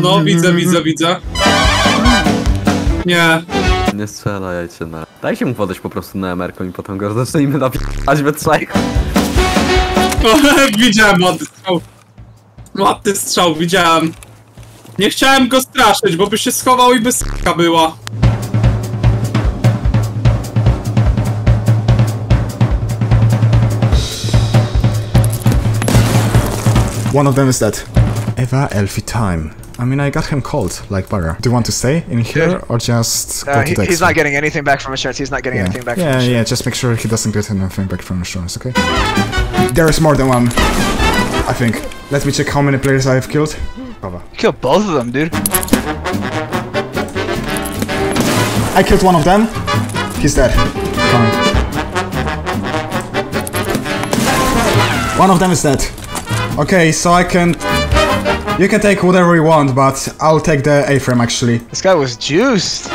no, widzę. Nie. Nie strzelajcie na... Dajcie mu podejść po prostu na emerką i potem go zacznijmy napi***ać we trzech. Widziałem ładny strzał. Ładny strzał, widziałem. Nie chciałem go straszyć, bo by się schował i by s***a była. One of them is dead. Eva Elfie time. I mean, I got him cold, like bugger. Do you want to stay in here or just go to Dexter? He's not getting anything back from insurance. He's not getting anything back from insurance. Yeah, just make sure he doesn't get anything back from insurance, okay? There is more than one, I think. Let me check how many players I have killed. Cover. You killed both of them, dude. I killed one of them. He's dead. Coming. One of them is dead. Okay, so I can... You can take whatever you want, but I'll take the A-frame actually. This guy was juiced!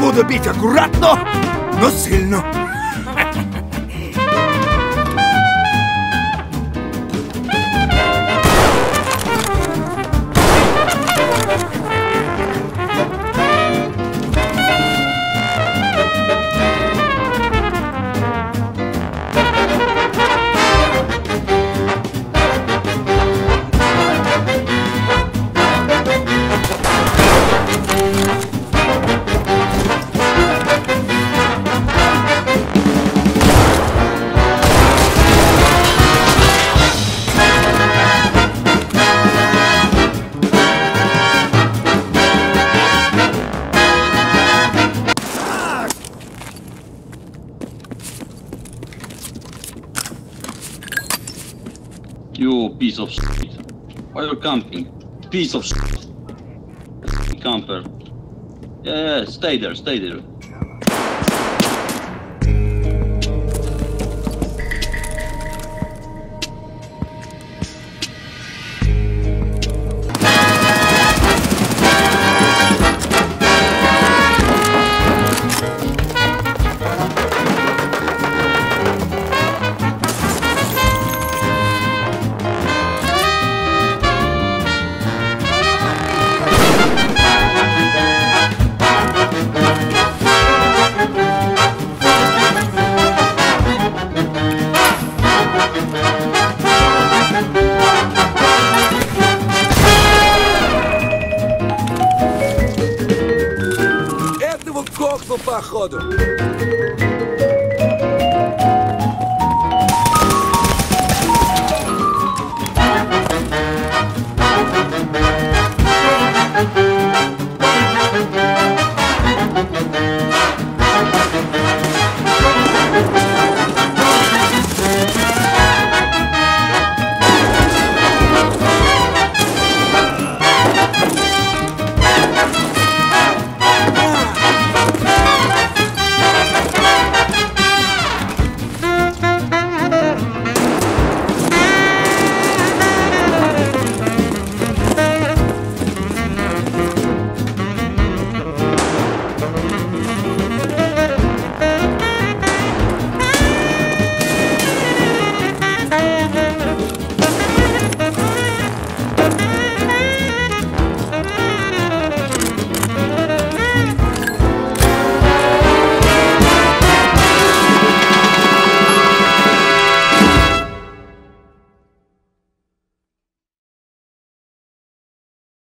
Буду бить аккуратно, но сильно. You piece of shit. Why are you camping? Piece of shit. Camper. Yeah, stay there, stay there. Походу.